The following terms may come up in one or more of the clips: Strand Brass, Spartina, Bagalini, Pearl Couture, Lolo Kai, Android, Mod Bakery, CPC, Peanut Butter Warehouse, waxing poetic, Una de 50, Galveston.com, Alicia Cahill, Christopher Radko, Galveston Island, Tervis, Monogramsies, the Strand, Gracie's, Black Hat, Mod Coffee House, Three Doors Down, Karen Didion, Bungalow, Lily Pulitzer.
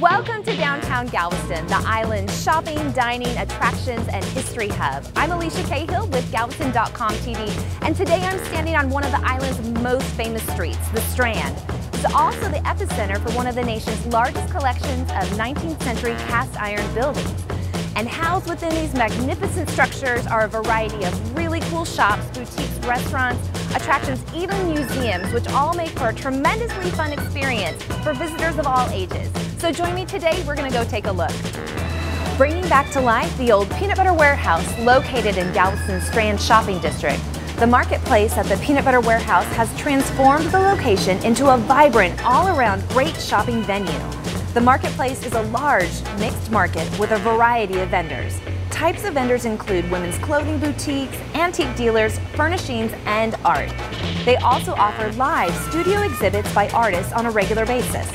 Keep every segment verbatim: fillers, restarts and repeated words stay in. Welcome to downtown Galveston, the island's shopping, dining, attractions, and history hub. I'm Alicia Cahill with Galveston dot com T V, and today I'm standing on one of the island's most famous streets, the Strand. It's also the epicenter for one of the nation's largest collections of nineteenth century cast iron buildings. And housed within these magnificent structures are a variety of really cool shops, boutiques, restaurants, attractions, even museums, which all make for a tremendously fun experience for visitors of all ages. So join me today, we're gonna go take a look. Bringing back to life the old Peanut Butter Warehouse located in Galveston Strand Shopping District. The marketplace at the Peanut Butter Warehouse has transformed the location into a vibrant, all-around great shopping venue. The marketplace is a large, mixed market with a variety of vendors. Types of vendors include women's clothing boutiques, antique dealers, furnishings, and art. They also offer live studio exhibits by artists on a regular basis.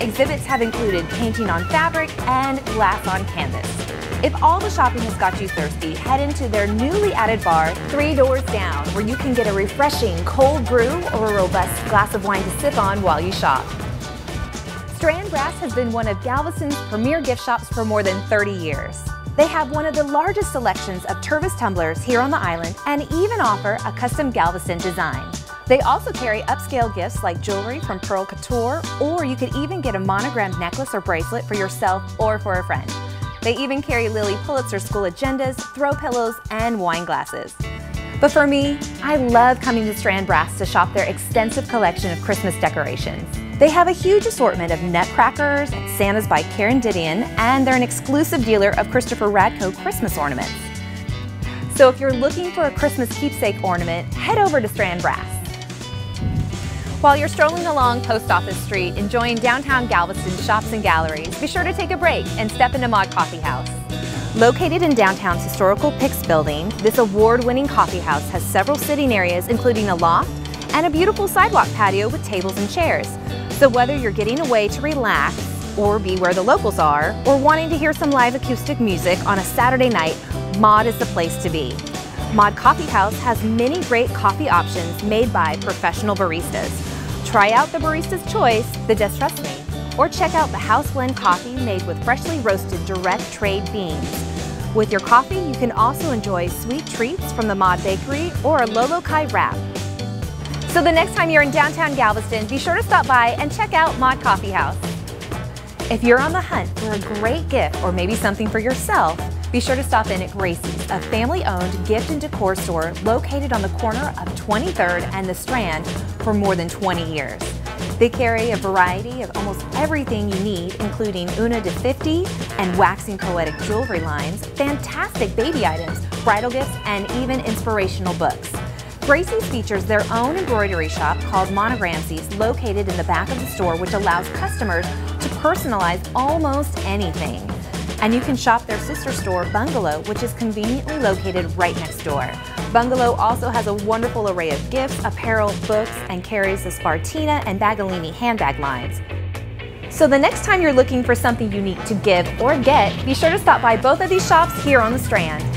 Exhibits have included painting on fabric and glass on canvas. If all the shopping has got you thirsty, head into their newly added bar, Three Doors Down, where you can get a refreshing cold brew or a robust glass of wine to sip on while you shop. Strand Brass has been one of Galveston's premier gift shops for more than thirty years. They have one of the largest selections of Tervis tumblers here on the island and even offer a custom Galveston design. They also carry upscale gifts like jewelry from Pearl Couture, or you could even get a monogrammed necklace or bracelet for yourself or for a friend. They even carry Lily Pulitzer school agendas, throw pillows, and wine glasses. But for me, I love coming to Strand Brass to shop their extensive collection of Christmas decorations. They have a huge assortment of nutcrackers, Santas by Karen Didion, and they're an exclusive dealer of Christopher Radko Christmas ornaments. So if you're looking for a Christmas keepsake ornament, head over to Strand Brass. While you're strolling along Post Office Street, enjoying downtown Galveston shops and galleries, be sure to take a break and step into Mod Coffee House. Located in downtown's historical P I C S building, this award-winning coffee house has several sitting areas, including a loft and a beautiful sidewalk patio with tables and chairs. So whether you're getting away to relax or be where the locals are, or wanting to hear some live acoustic music on a Saturday night, Mod is the place to be. Mod Coffee House has many great coffee options made by professional baristas. Try out the barista's choice, the Distrust Me, or check out the house blend coffee made with freshly roasted direct trade beans. With your coffee, you can also enjoy sweet treats from the Mod Bakery or a Lolo Kai wrap. So the next time you're in downtown Galveston, be sure to stop by and check out Mod Coffee House. If you're on the hunt for a great gift or maybe something for yourself, be sure to stop in at Gracie's, a family-owned gift and decor store located on the corner of twenty-third and the Strand for more than twenty years. They carry a variety of almost everything you need, including Una de fifty and waxing poetic jewelry lines, fantastic baby items, bridal gifts, and even inspirational books. Gracie's features their own embroidery shop called Monogramsies located in the back of the store, which allows customers to personalize almost anything. And you can shop their sister store, Bungalow, which is conveniently located right next door. Bungalow also has a wonderful array of gifts, apparel, books, and carries the Spartina and Bagalini handbag lines. So the next time you're looking for something unique to give or get, be sure to stop by both of these shops here on the Strand.